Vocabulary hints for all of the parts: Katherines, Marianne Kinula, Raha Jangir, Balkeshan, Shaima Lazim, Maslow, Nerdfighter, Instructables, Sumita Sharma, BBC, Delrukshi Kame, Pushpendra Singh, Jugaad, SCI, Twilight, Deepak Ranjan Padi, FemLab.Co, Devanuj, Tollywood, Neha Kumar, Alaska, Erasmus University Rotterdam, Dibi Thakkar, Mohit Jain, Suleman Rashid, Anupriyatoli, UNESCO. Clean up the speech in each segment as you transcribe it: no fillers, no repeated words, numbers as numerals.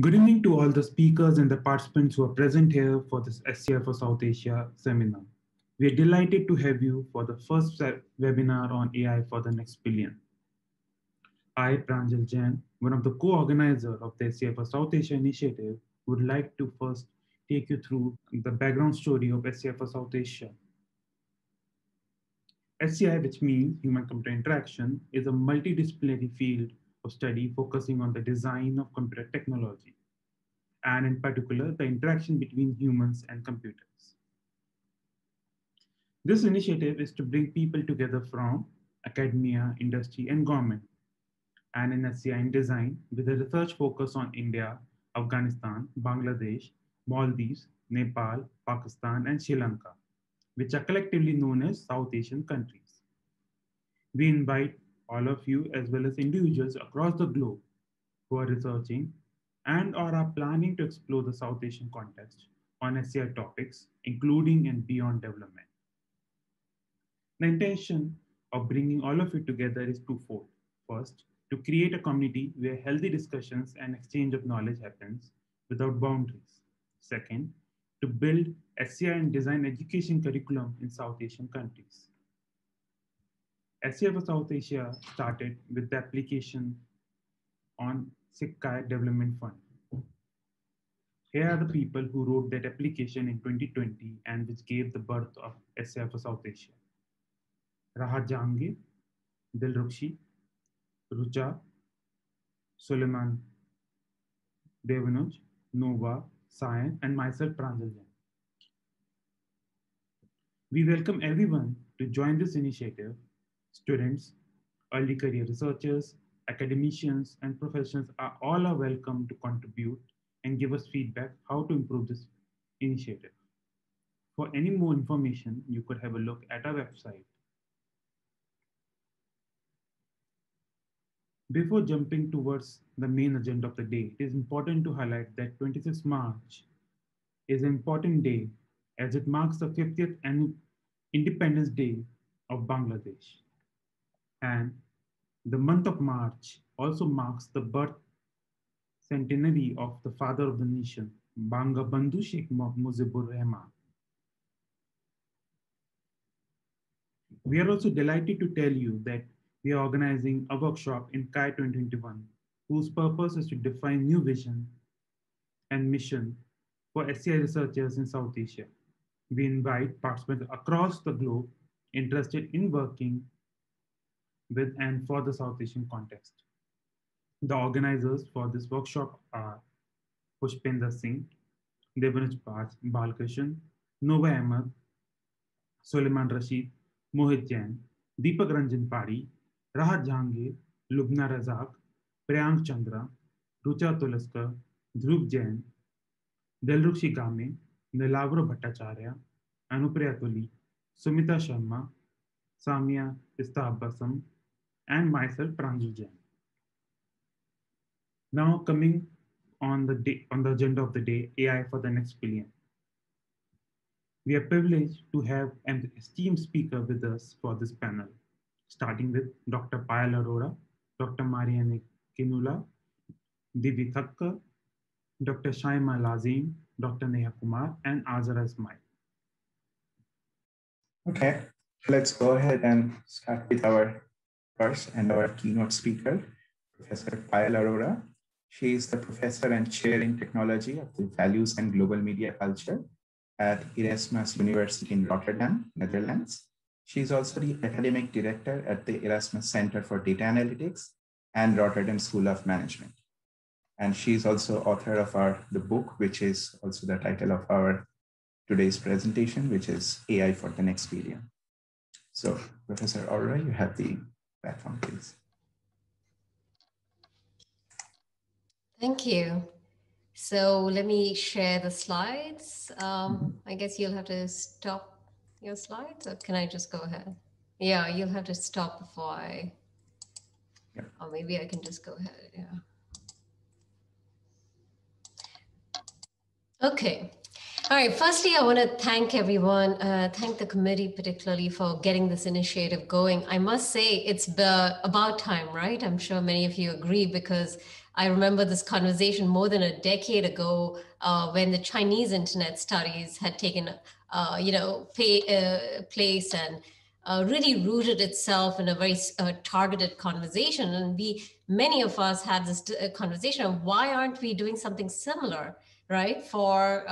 Good evening to all the speakers and the participants who are present here for this SCI for South Asia seminar. We are delighted to have you for the first webinar on AI for the next billion. I, Pranjal Jain, one of the co-organizers of the SCI for South Asia initiative, would like to first take you through the background story of SCI for South Asia. SCI, which means Human Computer Interaction, is a multidisciplinary field of study focusing on the design of computer technology, and in particular, the interaction between humans and computers. This initiative is to bring people together from academia, industry, and government, and in SCI in design, with a research focus on India, Afghanistan, Bangladesh, Maldives, Nepal, Pakistan, and Sri Lanka, which are collectively known as South Asian countries. We invite all of you, as well as individuals across the globe who are researching and or are planning to explore the South Asian context on SCI topics, including and beyond development. The intention of bringing all of you together is twofold. First, to create a community where healthy discussions and exchange of knowledge happens without boundaries. Second, to build SCI and design education curriculum in South Asian countries. SCI for South Asia started with the application on Sikkai Development Fund. Here are the people who wrote that application in 2020 and which gave the birth of SCI for South Asia. Raha Jangir, Dilrukshi, Rucha, Suleiman, Devanuj, Nova, Sayan, and myself, Pranjal Jain. We welcome everyone to join this initiative. Students, early career researchers, academicians, and professionals are all welcome to contribute and give us feedback how to improve this initiative. For any more information, you could have a look at our website. Before jumping towards the main agenda of the day, it is important to highlight that 26 March is an important day as it marks the 50th Independence Day of Bangladesh. And the month of March also marks the birth centenary of the father of the nation, Bangabandhu Sheikh Mujibur Rahman. We are also delighted to tell you that we are organizing a workshop in CAI 2021, whose purpose is to define new vision and mission for SCI researchers in South Asia. We invite participants across the globe interested in working with and for the South Asian context. The organizers for this workshop are Pushpendra Singh, Devanuj Balkeshan, Nova Ahmed, Suleman Rashid, Mohit Jain, Deepak Ranjan Padi, Rahat Jangir, Lubna Razak, Priyank Chandra, Rucha Tulaskar, Dhruv Jain, Delrukshi Kame, Nilavro Bhattacharya, Anupriyatoli, Sumita Sharma, Samya Istha Basam, and myself, Pranjal Jain. Now coming on the agenda of the day, AI for the next billion. We are privileged to have an esteemed speaker with us for this panel, starting with Dr. Payal Arora, Dr. Marianne Kinula, Dibi Thakkar, Dr. Shaima Lazim, Dr. Neha Kumar, and Azhar Ismail. Okay. Let's go ahead and start with our first and our keynote speaker, Professor Payal Arora. She is the professor and chair in technology of the values and global media culture at Erasmus University in Rotterdam, Netherlands. She is also the academic director at the Erasmus Center for Data Analytics and Rotterdam School of Management. And she is also author of the book, which is also the title of our today's presentation, which is AI for the Next Billion. So, Professor Arora, you have the platform, please. Thank you. So let me share the slides. I guess you'll have to stop your slides, or can I just go ahead? Yeah, you'll have to stop before I, yeah. Or maybe I can just go ahead, yeah. Okay. All right, firstly, I want to thank everyone, thank the committee particularly for getting this initiative going. I must say it's about time, right? I'm sure many of you agree, because I remember this conversation more than a decade ago when the Chinese internet studies had taken place and really rooted itself in a very targeted conversation. And many of us had this conversation of why aren't we doing something similar, right, for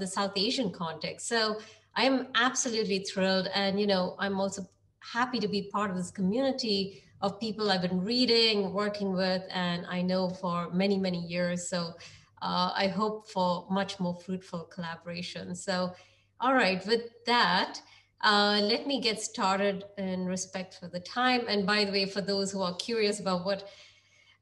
the South Asian context. So I'm absolutely thrilled. And, you know, I'm also happy to be part of this community of people I've been reading, working with, and I know for many, many years. So I hope for much more fruitful collaboration. So, all right, with that, let me get started in respect for the time. And by the way, for those who are curious about what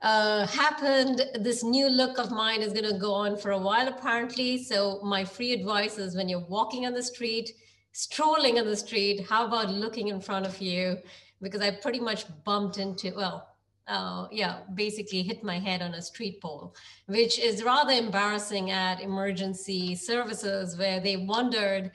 happened, this new look of mine is going to go on for a while apparently. So my free advice is, when you're walking on the street, strolling on the street, how about looking in front of you? Because I pretty much bumped into, well, basically hit my head on a street pole, which is rather embarrassing at emergency services, where they wondered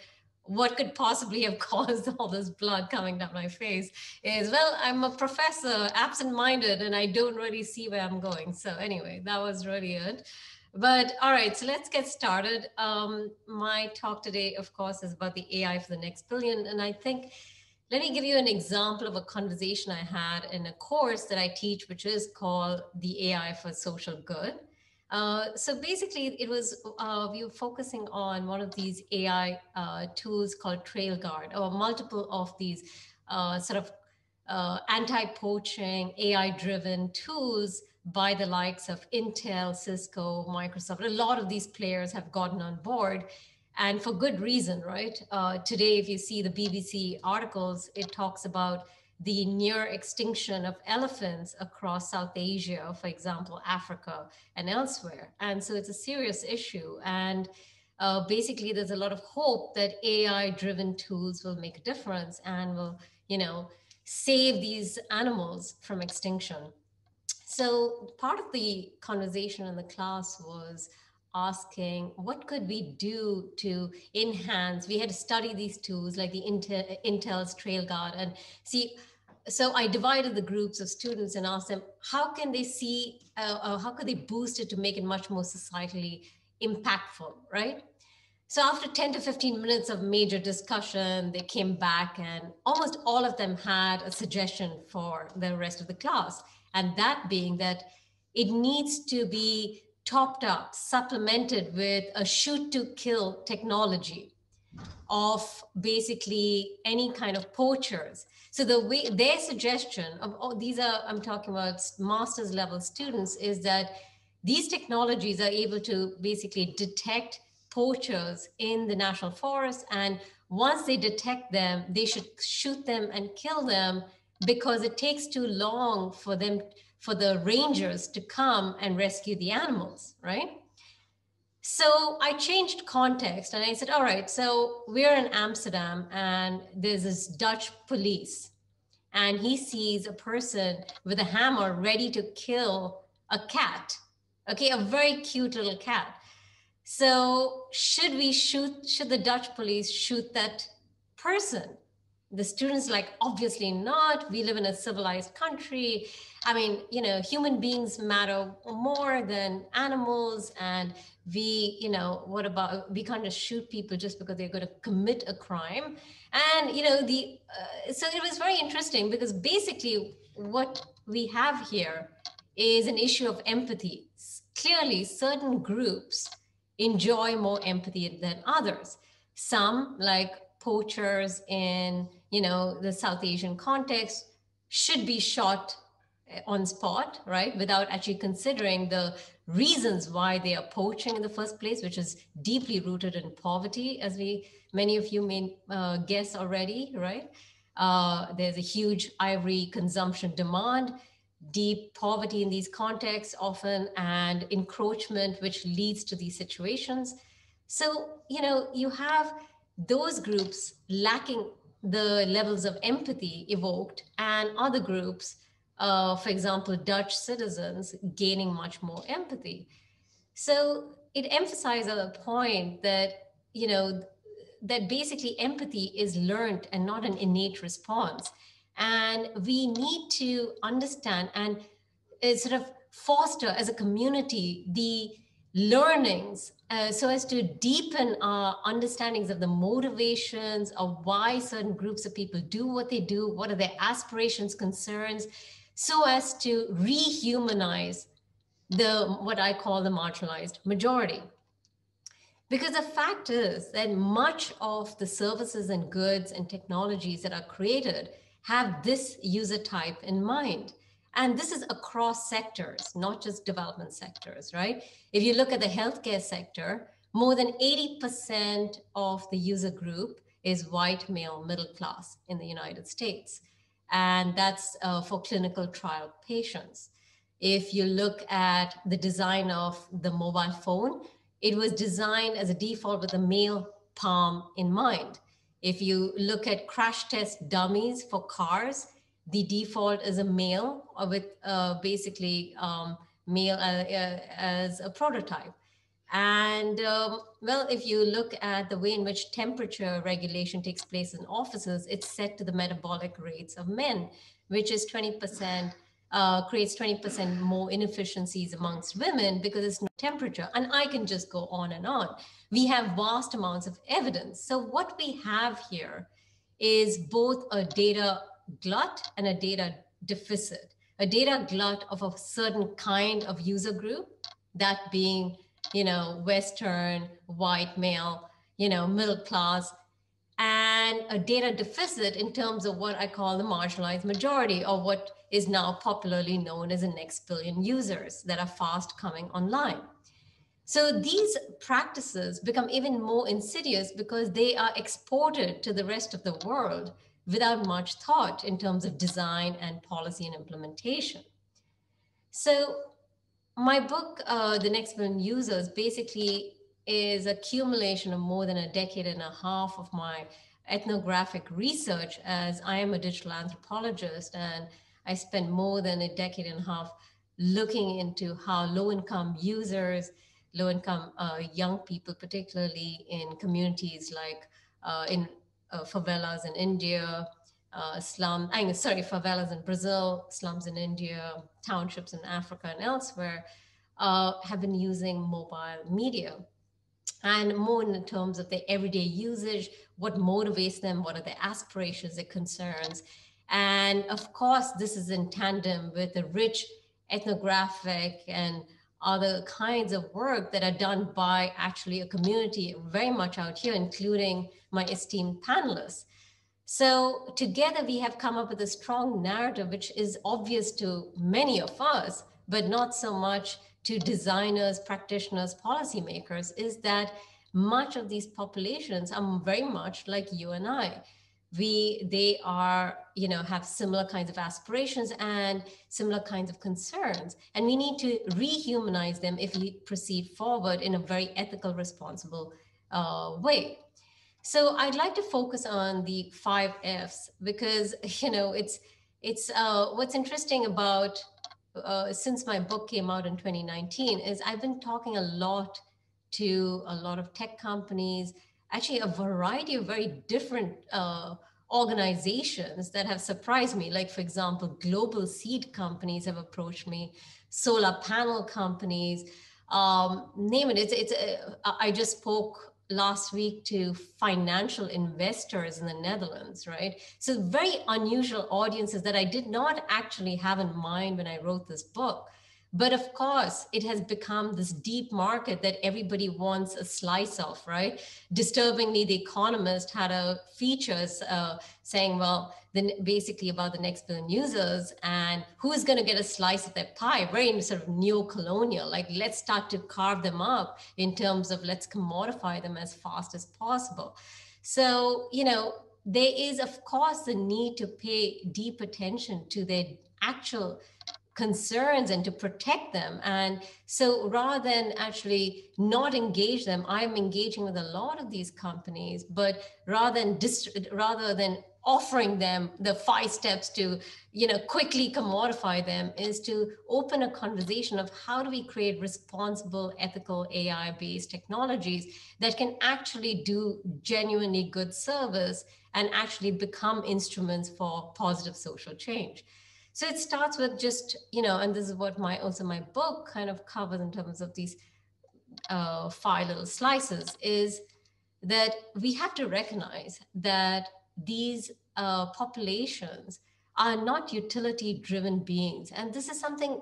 what could possibly have caused all this blood coming down my face. I'm a professor, absent-minded, and I don't really see where I'm going. So anyway, that was really it. But all right, so let's get started. My talk today, of course, is about the AI for the next billion. And I think, let me give you an example of a conversation I had in a course that I teach, which is called the AI for social good. So basically, it was we were focusing on one of these AI tools called TrailGuard, or multiple of these anti-poaching, AI-driven tools by the likes of Intel, Cisco, Microsoft. A lot of these players have gotten on board, and for good reason, right? Today, if you see the BBC articles, it talks about the near extinction of elephants across South Asia, for example, Africa and elsewhere. And so it's a serious issue. And basically, there's a lot of hope that AI-driven tools will make a difference and will, you know, save these animals from extinction. So part of the conversation in the class was asking, what could we do to enhance? We had to study these tools like the Intel's TrailGuard and see. So I divided the groups of students and asked them, how can they see, how could they boost it to make it much more societally impactful, right? So after 10 to 15 minutes of major discussion, they came back and almost all of them had a suggestion for the rest of the class. And that being that it needs to be topped up, supplemented with a shoot-to-kill technology of basically any kind of poachers. So the way, their suggestion of these are, I'm talking about master's level students, is that these technologies are able to basically detect poachers in the national forest. And once they detect them, they should shoot them and kill them, because it takes too long for them, for the rangers to come and rescue the animals, right? So I changed context and I said, all right, so we're in Amsterdam and there's this Dutch police and he sees a person with a hammer ready to kill a cat, okay, a very cute little cat. So should the Dutch police shoot that person? The students like, obviously not. We live in a civilized country. I mean, you know, human beings matter more than animals. And we, you know, what about, we can't just shoot people just because they're going to commit a crime. And, you know, so it was very interesting, because basically what we have here is an issue of empathy. Clearly, certain groups enjoy more empathy than others. Some, like poachers in, you know, the South Asian context, should be shot on spot, right, without actually considering the reasons why they are poaching in the first place, which is deeply rooted in poverty, as many of you may guess already, right? There's a huge ivory consumption demand, deep poverty in these contexts often, and encroachment, which leads to these situations. So, you know, you have those groups lacking the levels of empathy evoked, and other groups, for example, Dutch citizens, gaining much more empathy. So it emphasizes the point that you know, that basically empathy is learned and not an innate response. And we need to understand and sort of foster as a community the learnings so as to deepen our understandings of the motivations of why certain groups of people do what they do, what are their aspirations, concerns, so as to rehumanize the, what I call the marginalized majority. Because the fact is that much of the services and goods and technologies that are created have this user type in mind. And this is across sectors, not just development sectors, right? If you look at the healthcare sector, more than 80% of the user group is white, male, middle class in the United States. And that's for clinical trial patients. If you look at the design of the mobile phone, it was designed as a default with a male palm in mind. If you look at crash test dummies for cars, the default is a male with basically male as a prototype. And well, if you look at the way in which temperature regulation takes place in offices, it's set to the metabolic rates of men, which is 20%. Creates 20% more inefficiencies amongst women because it's no temperature. And I can just go on and on. We have vast amounts of evidence. So what we have here is both a data glut and a data deficit, a data glut of a certain kind of user group, that being, you know, Western, white, male, you know, middle class, and a data deficit in terms of what I call the marginalized majority, or what is now popularly known as the next billion users that are fast coming online. So these practices become even more insidious because they are exported to the rest of the world without much thought in terms of design and policy and implementation. So my book, The Next Billion Users, basically is a accumulation of more than a decade and a half of my ethnographic research, as I am a digital anthropologist, and I spent more than a decade and a half looking into how low-income users, low-income young people, particularly in communities like in favelas in India, favelas in Brazil, slums in India, townships in Africa and elsewhere, have been using mobile media. And more in terms of their everyday usage, what motivates them, what are their aspirations, their concerns. And of course, this is in tandem with the rich ethnographic and other kinds of work that are done by actually a community very much out here, including my esteemed panelists. So together we have come up with a strong narrative, which is obvious to many of us, but not so much to designers, practitioners, policymakers, is that much of these populations are very much like you and I. They are, you know, have similar kinds of aspirations and similar kinds of concerns. And we need to rehumanize them if we proceed forward in a very ethical, responsible way. So I'd like to focus on the 5 F's because, you know, it's what's interesting about since my book came out in 2019 is I've been talking a lot to a lot of tech companies, actually a variety of very different organizations that have surprised me. Like, for example, global seed companies have approached me, solar panel companies, name it. I just spoke last week to financial investors in the Netherlands, right? So very unusual audiences that I did not actually have in mind when I wrote this book. But of course, it has become this deep market that everybody wants a slice of, right? Disturbingly, The Economist had a feature saying, well, then basically about the next billion users and who's going to get a slice of that pie, very sort of neo-colonial, like let's start to carve them up in terms of let's commodify them as fast as possible. So, you know, there is, of course, the need to pay deep attention to their actual concerns and to protect them. And so rather than actually not engage them, I'm engaging with a lot of these companies, but rather than offering them the 5 steps to, quickly commodify them, is to open a conversation of how do we create responsible, ethical AI-based technologies that can actually do genuinely good service and actually become instruments for positive social change. So it starts with just, and this is what my book kind of covers in terms of these 5 little slices, is that we have to recognize that these populations are not utility-driven beings. And this is something,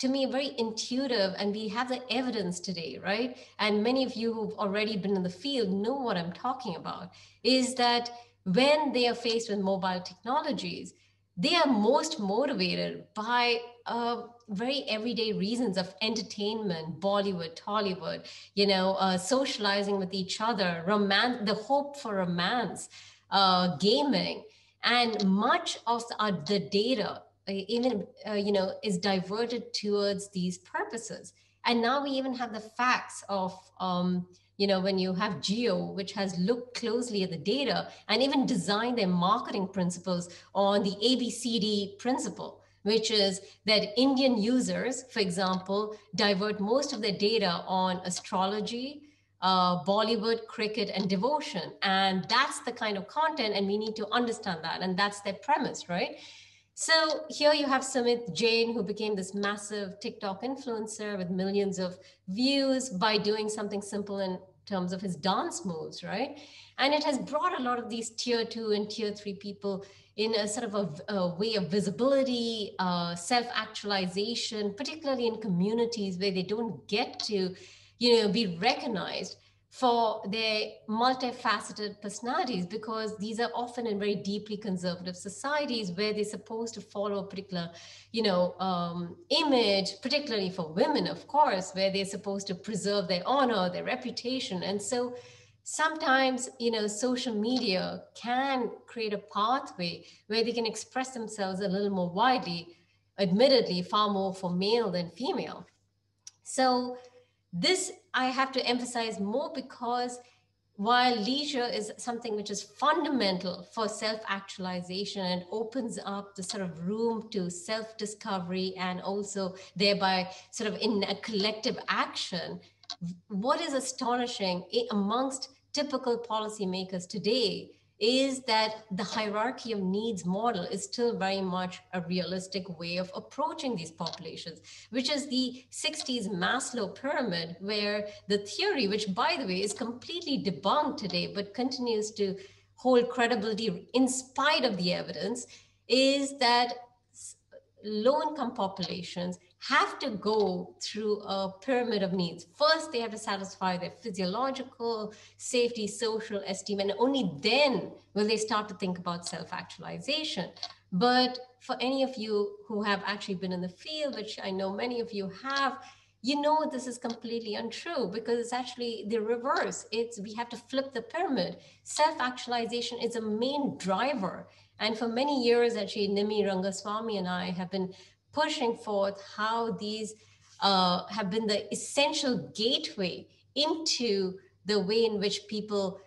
to me, very intuitive, and we have the evidence today, right? And many of you who've already been in the field know what I'm talking about, is that when they are faced with mobile technologies, they are most motivated by very everyday reasons of entertainment, Bollywood, Tollywood, socializing with each other, romance, the hope for romance, gaming, and much of the data is diverted towards these purposes. And now we even have the facts of, when you have Jio, which has looked closely at the data and even designed their marketing principles on the ABCD principle, which is that Indian users, for example, divert most of their data on astrology, Bollywood, cricket, and devotion. And that's the kind of content, and we need to understand that. And that's their premise, right? So here you have Sumita Jain, who became this massive TikTok influencer with millions of views by doing something simple in terms of his dance moves, right? And it has brought a lot of these tier 2 and tier 3 people in a sort of a way of visibility, self-actualization, particularly in communities where they don't get to be recognized for their multifaceted personalities, because these are often in very deeply conservative societies where they're supposed to follow a particular, image, particularly for women, of course, where they're supposed to preserve their honor, their reputation. And so sometimes, social media can create a pathway where they can express themselves a little more widely, admittedly, far more for male than female. So this I have to emphasize more, because while leisure is something which is fundamental for self-actualization and opens up the sort of room to self-discovery and also thereby sort of in a collective action, what is astonishing amongst typical policymakers today is that the hierarchy of needs model is still very much a realistic way of approaching these populations, which is the 60s Maslow pyramid, where the theory, which by the way is completely debunked today, but continues to hold credibility in spite of the evidence, is that low-income populations have to go through a pyramid of needs. First, they have to satisfy their physiological, safety, social esteem, and only then will they start to think about self-actualization. But for any of you who have actually been in the field, which I know many of you have, this is completely untrue, because it's actually the reverse. We have to flip the pyramid. Self-actualization is a main driver. And for many years, actually, Nimi Rangaswamy and I have been pushing forth how these have been the essential gateway into the way in which people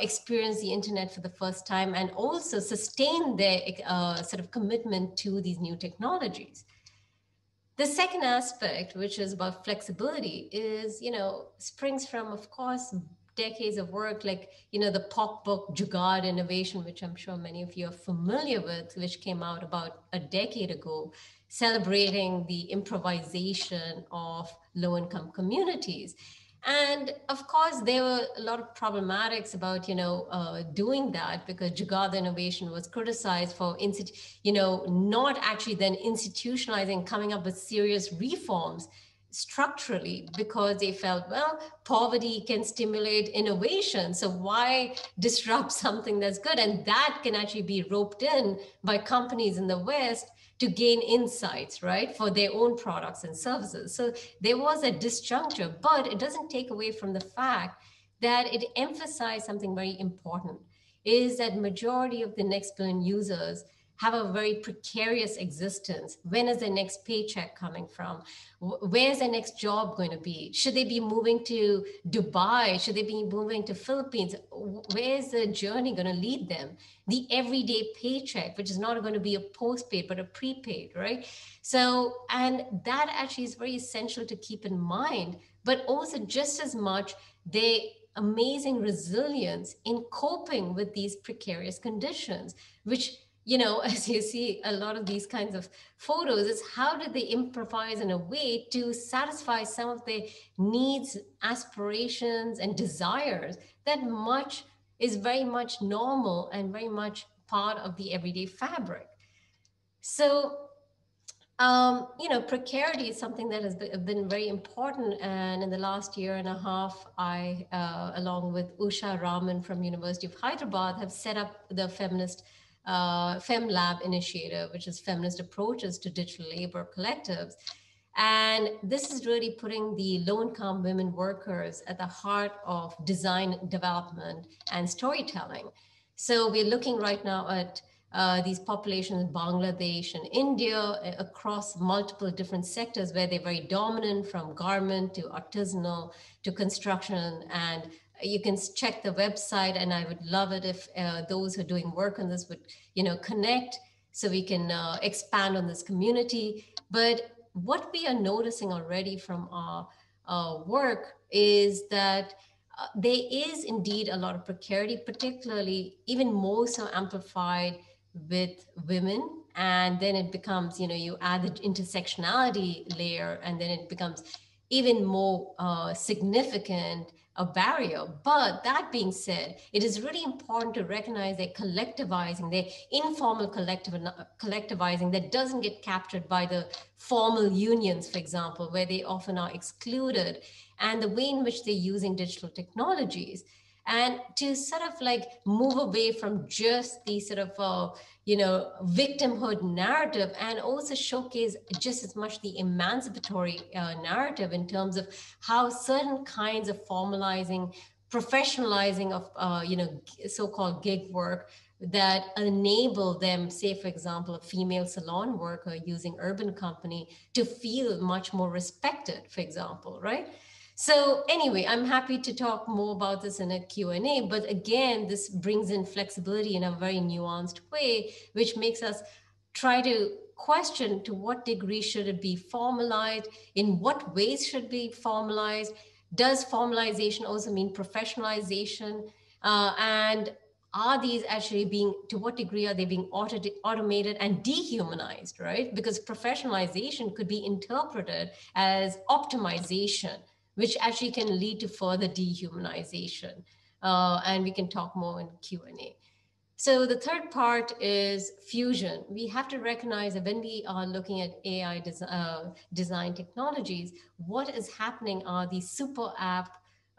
experience the internet for the first time and also sustain their sort of commitment to these new technologies. The second aspect, which is about flexibility, is, springs from, of course, decades of work, like, the pop book, Jugaad Innovation, which I'm sure many of you are familiar with, which came out about a decade ago, celebrating the improvisation of low-income communities. And of course, there were a lot of problematics about, doing that, because Jugaad Innovation was criticized for, not actually then institutionalizing, coming up with serious reforms structurally, because they felt, well, poverty can stimulate innovation. So why disrupt something that's good? And that can actually be roped in by companies in the West to gain insights, right, for their own products and services. So there was a disjuncture, but it doesn't take away from the fact that it emphasized something very important, is that majority of the next billion users have a very precarious existence. When is their next paycheck coming from? Where's their next job going to be? Should they be moving to Dubai? Should they be moving to Philippines? Where's the journey going to lead them? The everyday paycheck, which is not going to be a postpaid, but a prepaid, right? So, and that actually is very essential to keep in mind, but also just as much, they amazing resilience in coping with these precarious conditions, which, you know, as you see a lot of these kinds of photos, is how did they improvise in a way to satisfy some of their needs, aspirations, and desires that much is very much normal and very much part of the everyday fabric. So, you know, precarity is something that has been very important. And in the last year and a half, I, along with Usha Raman from University of Hyderabad, have set up the feminist FemLab initiative, which is feminist approaches to digital labor collectives. And this is really putting the low-income women workers at the heart of design development and storytelling. So we're looking right now at these populations in Bangladesh and India across multiple different sectors where they're very dominant, from garment to artisanal to construction. And you can check the website, and I would love it if those who are doing work on this would, you know, connect so we can expand on this community. But what we are noticing already from our work is that there is indeed a lot of precarity, particularly even more so amplified with women. And then it becomes, you know, you add the intersectionality layer, and then it becomes even more significant a barrier. But that being said, it is really important to recognize their collectivizing, their informal collectivizing that doesn't get captured by the formal unions, for example, where they often are excluded, and the way in which they're using digital technologies. And to sort of like move away from just the sort of, you know, victimhood narrative, and also showcase just as much the emancipatory narrative in terms of how certain kinds of formalizing, professionalizing of, you know, so-called gig work that enable them, say, for example, a female salon worker using Urban Company to feel much more respected, for example, right? So anyway, I'm happy to talk more about this in a Q&A, but again, this brings in flexibility in a very nuanced way, which makes us try to question to what degree should it be formalized, in what ways should it be formalized, does formalization also mean professionalization, and are these actually being, to what degree are they being automated and dehumanized, right? Because professionalization could be interpreted as optimization, which actually can lead to further dehumanization. And we can talk more in Q&A. So the third part is fusion. We have to recognize that when we are looking at AI design technologies, what is happening are these super app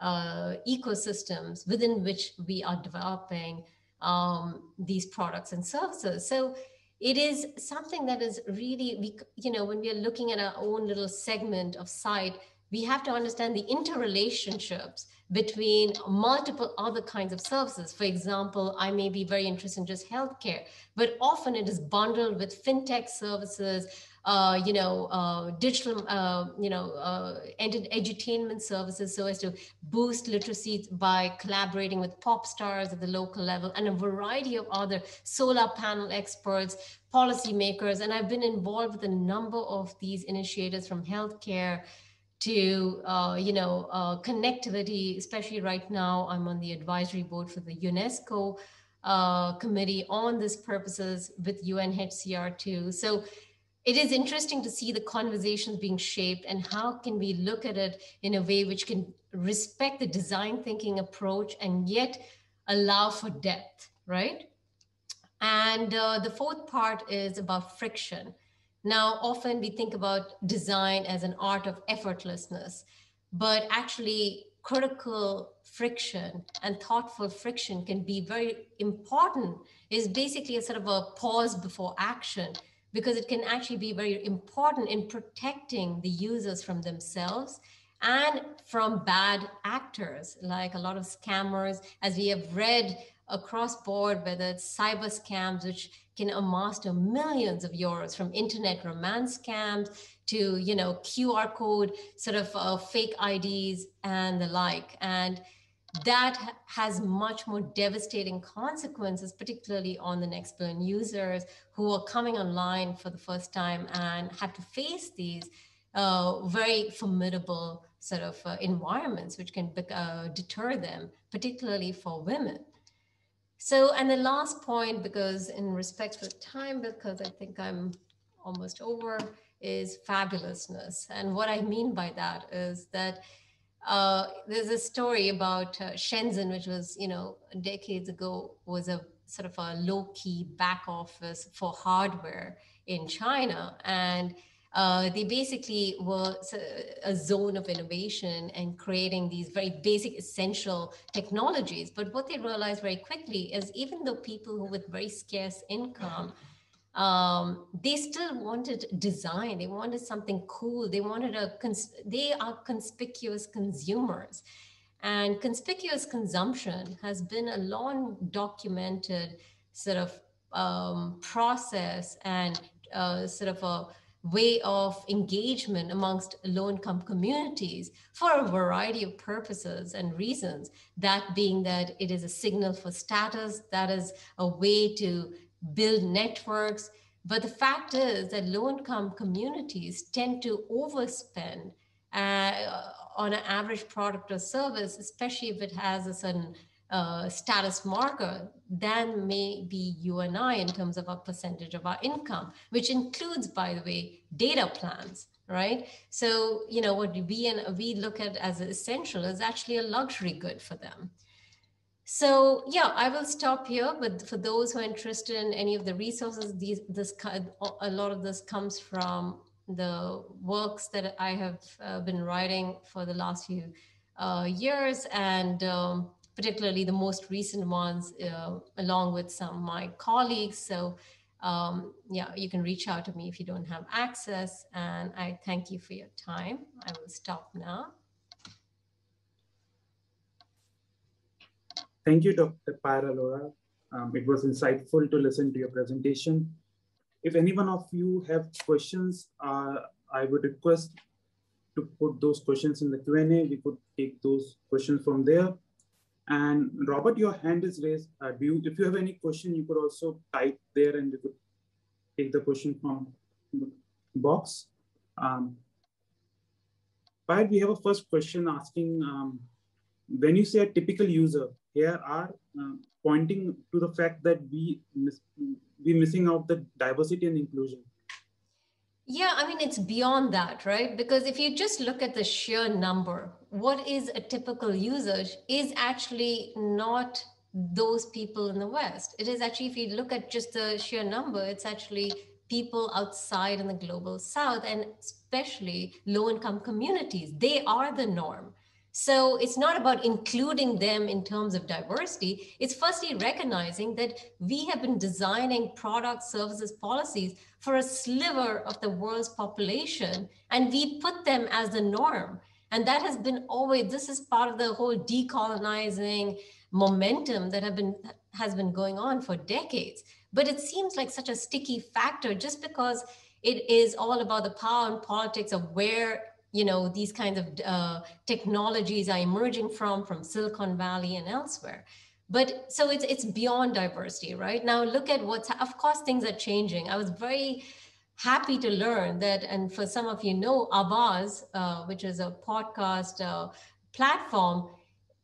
ecosystems within which we are developing these products and services. So it is something that is really, you know, when we are looking at our own little segment of site, we have to understand the interrelationships between multiple other kinds of services. For example, I may be very interested in just healthcare, but often it is bundled with fintech services, you know, digital, you know, edutainment services, so as to boost literacy by collaborating with pop stars at the local level, and a variety of other solar panel experts, policymakers. And I've been involved with a number of these initiators, from healthcare to you know, connectivity, especially right now, I'm on the advisory board for the UNESCO committee on these purposes with UNHCR too. So it is interesting to see the conversations being shaped, and how can we look at it in a way which can respect the design thinking approach and yet allow for depth, right? And the fourth part is about friction. Now, often we think about design as an art of effortlessness, but actually critical friction and thoughtful friction can be very important. It's basically a sort of a pause before action, because it can actually be very important in protecting the users from themselves and from bad actors, like a lot of scammers, as we have read across board, whether it's cyber scams, which can amass to millions of euros, from internet romance scams to, you know, QR code sort of fake IDs and the like. And that has much more devastating consequences, particularly on the next billion users who are coming online for the first time and have to face these very formidable sort of environments, which can deter them, particularly for women. So, and the last point, because in respect for time, because I think I'm almost over, is fabulousness. And what I mean by that is that there's a story about Shenzhen, which was, you know, decades ago, was a sort of a low-key back office for hardware in China. And they basically were a zone of innovation and creating these very basic essential technologies. But what they realized very quickly is even though people who with very scarce income, they still wanted design, they wanted something cool, they wanted they are conspicuous consumers. And conspicuous consumption has been a long documented sort of process and sort of a way of engagement amongst low-income communities for a variety of purposes and reasons, that being that it is a signal for status, that is a way to build networks. But the fact is that low-income communities tend to overspend on an average product or service, especially if it has a certain status marker, than maybe you and I in terms of a percentage of our income, which includes, by the way, data plans, right? So, you know, what we look at as essential is actually a luxury good for them. So yeah, I will stop here, but for those who are interested in any of the resources, a lot of this comes from the works that I have been writing for the last few years, and particularly the most recent ones, along with some of my colleagues. So yeah, you can reach out to me if you don't have access. And I thank you for your time. I will stop now. Thank you, Dr. Payal Arora. It was insightful to listen to your presentation. If any one of you have questions, I would request to put those questions in the Q&A. We could take those questions from there. And Robert, your hand is raised. If you have any question, you could also type there and you could take the question from the box. But we have a first question asking, when you say a typical user, here are pointing to the fact that we're missing out the diversity and inclusion. Yeah, I mean, it's beyond that, right? Because if you just look at the sheer number, what is a typical user is actually not those people in the West. It is actually, if you look at just the sheer number, it's actually people outside in the global South, and especially low-income communities. They are the norm. So it's not about including them in terms of diversity. It's firstly recognizing that we have been designing products, services, policies for a sliver of the world's population, and we put them as the norm. And that has been always, this is part of the whole decolonizing momentum that has been going on for decades. But it seems like such a sticky factor just because it is all about the power and politics of where, you know, these kinds of technologies are emerging from Silicon Valley and elsewhere. But so it's beyond diversity, right? Now look at of course things are changing. I was very happy to learn that, and for some of you know, Abbas, which is a podcast platform,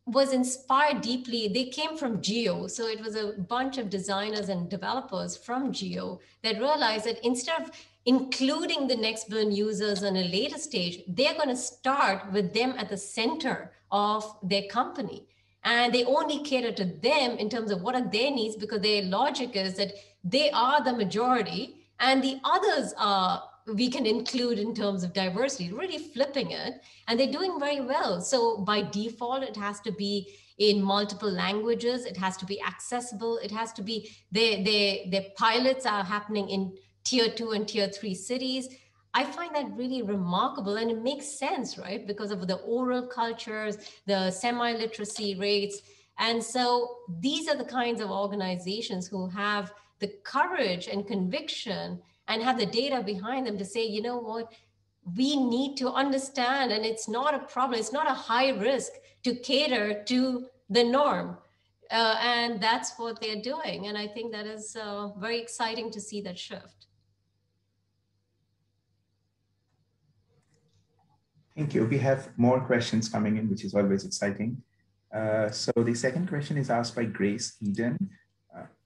was inspired deeply. They came from Jio. So it was a bunch of designers and developers from Jio that realized that instead of including the next billion users on a later stage, they're going to start with them at the center of their company. And they only cater to them in terms of what are their needs, because their logic is that they are the majority and the others are, we can include in terms of diversity, really flipping it. And they're doing very well. So by default, it has to be in multiple languages. It has to be accessible. It has to be, their pilots are happening in Tier 2 and Tier 3 cities. I find that really remarkable, and it makes sense, right? Because of the oral cultures, the semi-literacy rates. And so these are the kinds of organizations who have the courage and conviction and have the data behind them to say, you know what, we need to understand, and it's not a problem, it's not a high risk to cater to the norm. And that's what they're doing. And I think that is very exciting to see that shift. Thank you. We have more questions coming in, which is always exciting. So the second question is asked by Grace Eden.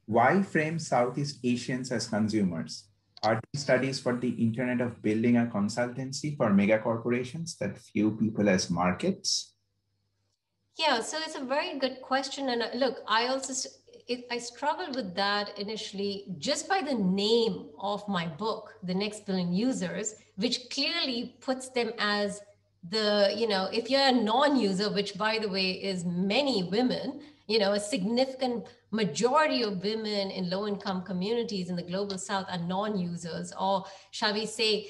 Why frame Southeast Asians as consumers? Are these studies for the internet of building a consultancy for mega corporations that view people as markets? Yeah, so it's a very good question. And look, I struggled with that initially just by the name of my book, The Next Billion Users, which clearly puts them as the, you know, if you're a non-user, which by the way is many women, you know, a significant majority of women in low-income communities in the global South are non-users, or shall we say,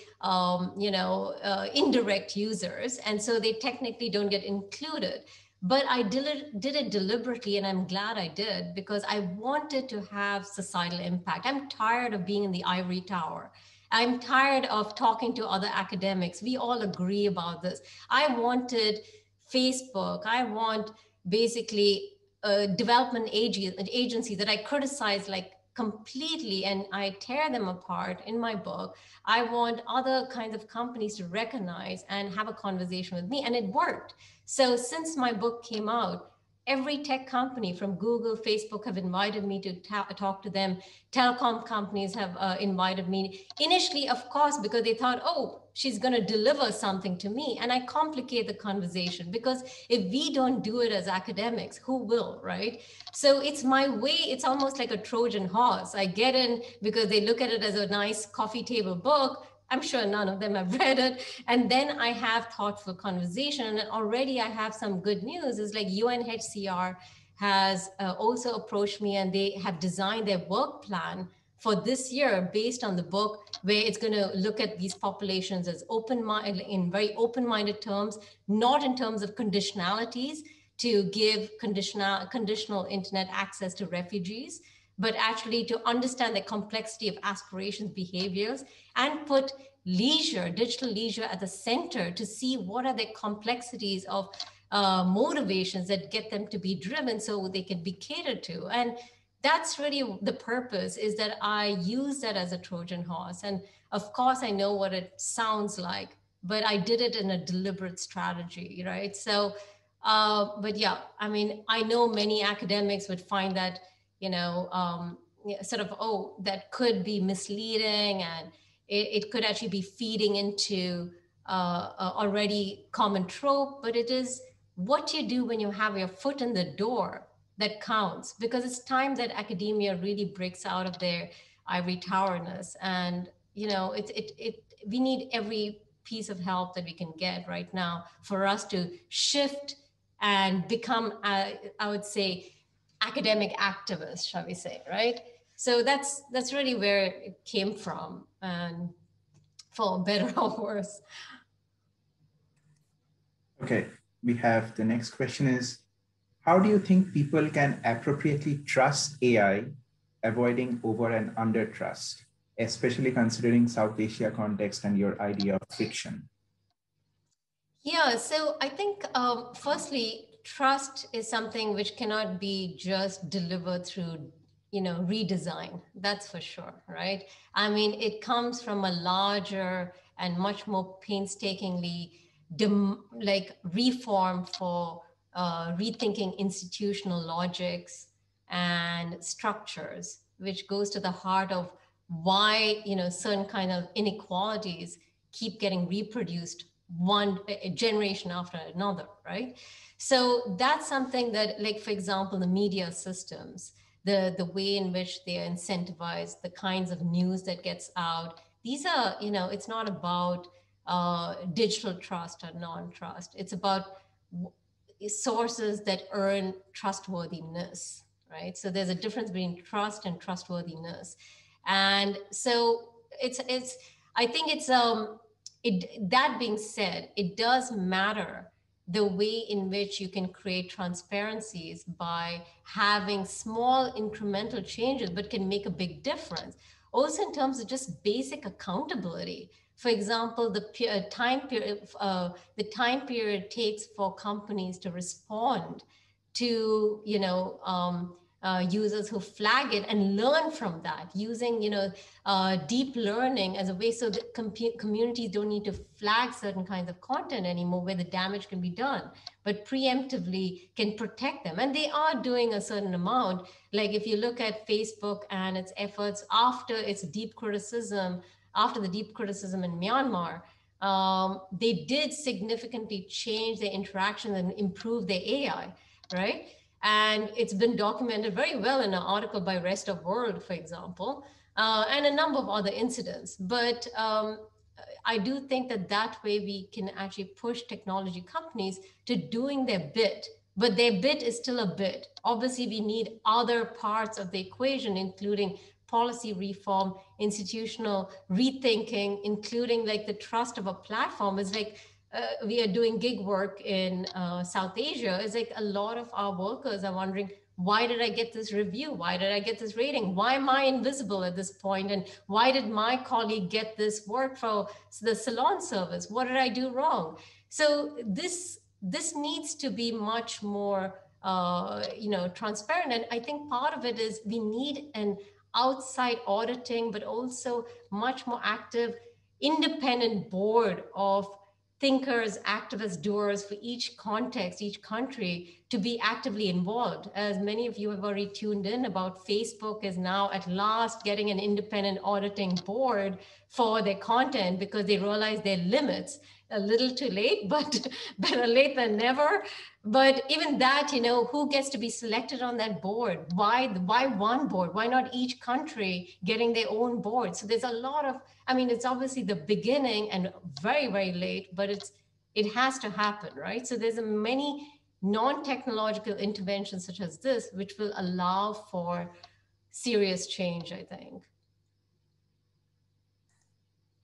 indirect users. And so they technically don't get included. But I did it deliberately, and I'm glad I did, because I wanted to have societal impact. I'm tired of being in the ivory tower. I'm tired of talking to other academics. We all agree about this. I wanted Facebook. I want basically a development agency that I criticize like completely, and I tear them apart in my book. I want other kinds of companies to recognize and have a conversation with me, and it worked. So since my book came out, every tech company from Google, Facebook have invited me to talk to them. Telecom companies have invited me. Initially, of course, because they thought, oh, she's going to deliver something to me. And I complicate the conversation, because if we don't do it as academics, who will, right? So it's my way. It's almost like a Trojan horse. I get in because they look at it as a nice coffee table book. I'm sure none of them have read it. And then I have thoughtful conversation, and already I have some good news. It's like UNHCR has also approached me, and they have designed their work plan for this year based on the book, where it's going to look at these populations as in very open-minded terms, not in terms of conditionalities to give conditional internet access to refugees, but actually to understand the complexity of aspirations, behaviors, and put leisure, digital leisure at the center to see what are the complexities of motivations that get them to be driven so they can be catered to. And that's really the purpose, is that I use that as a Trojan horse. And of course I know what it sounds like, but I did it in a deliberate strategy, right? So, but yeah, I mean, I know many academics would find that, you know, sort of, oh, that could be misleading, and it could actually be feeding into already common trope, but it is what you do when you have your foot in the door that counts, because it's time that academia really breaks out of their ivory towerness. And, you know, we need every piece of help that we can get right now for us to shift and become, I would say, academic activists, shall we say, right? So that's really where it came from, and for better or worse. Okay, we have the next question is, how do you think people can appropriately trust AI, avoiding over and under trust, especially considering South Asia context and your idea of fiction? Yeah, so I think firstly, trust is something which cannot be just delivered through, you know, redesign. That's for sure, right? I mean, it comes from a larger and much more painstakingly reform for rethinking institutional logics and structures, which goes to the heart of why, you know, certain kind of inequalities keep getting reproduced one generation after another, right? So that's something that, like, for example, the media systems, the way in which they are incentivized, the kinds of news that gets out, these are, you know, it's not about digital trust or non-trust. It's about sources that earn trustworthiness, right? So there's a difference between trust and trustworthiness. And so I think that being said, it does matter the way in which you can create transparencies by having small incremental changes, but can make a big difference. Also in terms of just basic accountability. For example, the time period it takes for companies to respond to, users who flag it and learn from that, using deep learning as a way so that communities don't need to flag certain kinds of content anymore where the damage can be done, but preemptively can protect them. And they are doing a certain amount. Like if you look at Facebook and its efforts after its deep criticism, after the deep criticism in Myanmar, they did significantly change their interactions and improve their AI, right? And it's been documented very well in an article by Rest of World, for example, and a number of other incidents. But I do think that that way we can actually push technology companies to doing their bit, but their bit is still a bit. Obviously, we need other parts of the equation, including policy reform, institutional rethinking, including like the trust of a platform is like, we are doing gig work in South Asia. It's like a lot of our workers are wondering, why did I get this review? Why did I get this rating? Why am I invisible at this point? And why did my colleague get this work for the salon service? What did I do wrong? So this needs to be much more transparent. And I think part of it is we need an outside auditing, but also much more active, independent board of thinkers, activists, doers for each context, each country to be actively involved. As many of you have already tuned in about, Facebook is now at last getting an independent auditing board for their content because they realize their limits. A little too late, but better late than never. But even that, who gets to be selected on that board? Why one board? Why not each country getting their own board? So there's a lot of, it's obviously the beginning and very, very late, but it has to happen, right? So there's many non-technological interventions such as this, which will allow for serious change, I think.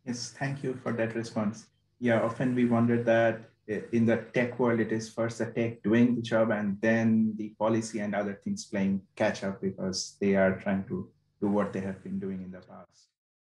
Yes, thank you for that response. Yeah, often we wonder that in the tech world, it is first the tech doing the job and then the policy and other things playing catch up because they are trying to do what they have been doing in the past.